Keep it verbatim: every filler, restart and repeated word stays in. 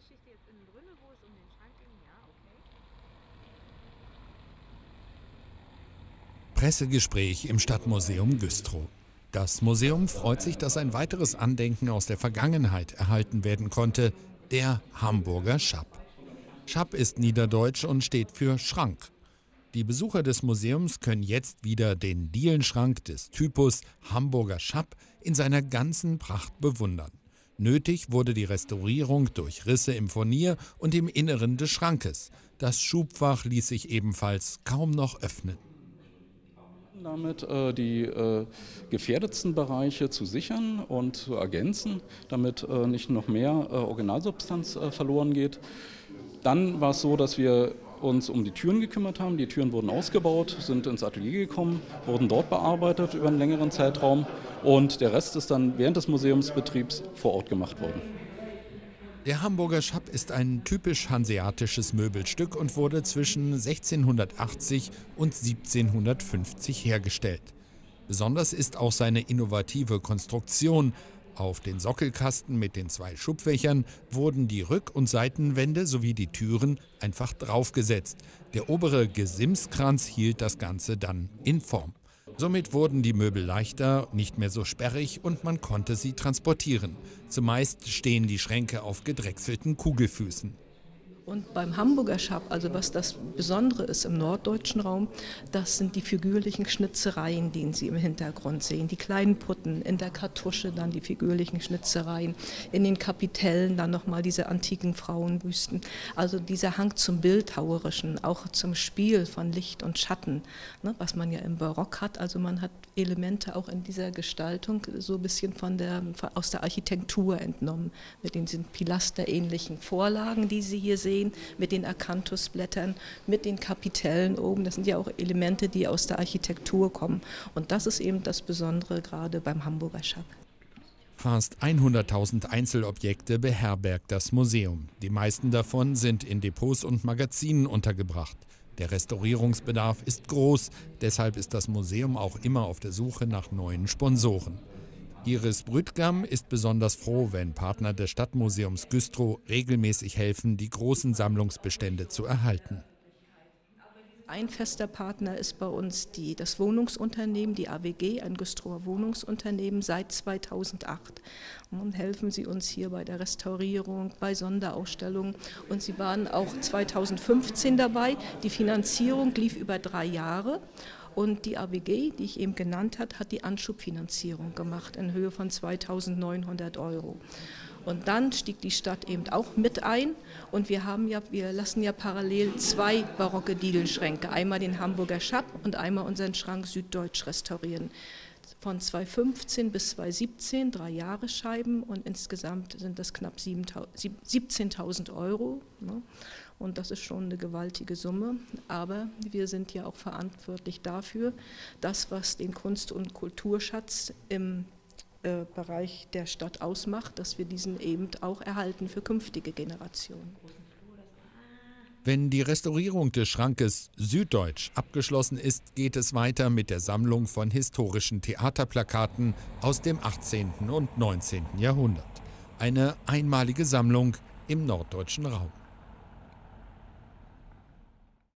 Geschichte jetzt in Brünne, wo es um den Schrank ging. Ja, okay. Pressegespräch im Stadtmuseum Güstrow. Das Museum freut sich, dass ein weiteres Andenken aus der Vergangenheit erhalten werden konnte, der Hamburger Schapp. Schapp ist niederdeutsch und steht für Schrank. Die Besucher des Museums können jetzt wieder den Dielenschrank des Typus Hamburger Schapp in seiner ganzen Pracht bewundern. Nötig wurde die Restaurierung durch Risse im Furnier und im Inneren des Schrankes. Das Schubfach ließ sich ebenfalls kaum noch öffnen. Damit äh, die äh, gefährdetsten Bereiche zu sichern und zu ergänzen, damit äh, nicht noch mehr äh, Originalsubstanz äh, verloren geht. Dann war es so, dass wir uns um die Türen gekümmert haben. Die Türen wurden ausgebaut, sind ins Atelier gekommen, wurden dort bearbeitet über einen längeren Zeitraum und der Rest ist dann während des Museumsbetriebs vor Ort gemacht worden. Der Hamburger Schapp ist ein typisch hanseatisches Möbelstück und wurde zwischen sechzehnhundertachtzig und siebzehnhundertfünfzig hergestellt. Besonders ist auch seine innovative Konstruktion. Auf den Sockelkasten mit den zwei Schubfächern wurden die Rück- und Seitenwände sowie die Türen einfach draufgesetzt. Der obere Gesimskranz hielt das Ganze dann in Form. Somit wurden die Möbel leichter, nicht mehr so sperrig und man konnte sie transportieren. Zumeist stehen die Schränke auf gedrechselten Kugelfüßen. Und beim Hamburger Schapp, also was das Besondere ist im norddeutschen Raum, das sind die figürlichen Schnitzereien, die Sie im Hintergrund sehen. Die kleinen Putten, in der Kartusche dann die figürlichen Schnitzereien, in den Kapitellen dann nochmal diese antiken Frauenbüsten. Also dieser Hang zum Bildhauerischen, auch zum Spiel von Licht und Schatten, ne, was man ja im Barock hat. Also man hat Elemente auch in dieser Gestaltung so ein bisschen von der, von, aus der Architektur entnommen, mit diesen pilasterähnlichen Vorlagen, die Sie hier sehen. Mit den Akanthusblättern, mit den Kapitellen oben. Das sind ja auch Elemente, die aus der Architektur kommen. Und das ist eben das Besondere gerade beim Hamburger Schapp. Fast hunderttausend Einzelobjekte beherbergt das Museum. Die meisten davon sind in Depots und Magazinen untergebracht. Der Restaurierungsbedarf ist groß. Deshalb ist das Museum auch immer auf der Suche nach neuen Sponsoren. Iris Brüttgam ist besonders froh, wenn Partner des Stadtmuseums Güstrow regelmäßig helfen, die großen Sammlungsbestände zu erhalten. Ein fester Partner ist bei uns die, das Wohnungsunternehmen, die A W G, ein Güstrower Wohnungsunternehmen seit zweitausendacht. Und helfen sie uns hier bei der Restaurierung, bei Sonderausstellungen. Und sie waren auch zweitausendfünfzehn dabei. Die Finanzierung lief über drei Jahre. Und die A B G, die ich eben genannt habe, hat die Anschubfinanzierung gemacht in Höhe von zweitausendneunhundert Euro. Und dann stieg die Stadt eben auch mit ein und wir, haben ja, wir lassen ja parallel zwei barocke Dielenschränke, einmal den Hamburger Schapp und einmal unseren Schrank süddeutsch restaurieren. Von zweitausendfünfzehn bis zweitausendsiebzehn, drei Jahre Scheiben und insgesamt sind das knapp siebzehntausend Euro. Ne? Und das ist schon eine gewaltige Summe, aber wir sind ja auch verantwortlich dafür, das, was den Kunst- und Kulturschatz im äh, Bereich der Stadt ausmacht, dass wir diesen eben auch erhalten für künftige Generationen. Wenn die Restaurierung des Schrankes Süddeutsch abgeschlossen ist, geht es weiter mit der Sammlung von historischen Theaterplakaten aus dem achtzehnten und neunzehnten Jahrhundert. Eine einmalige Sammlung im norddeutschen Raum.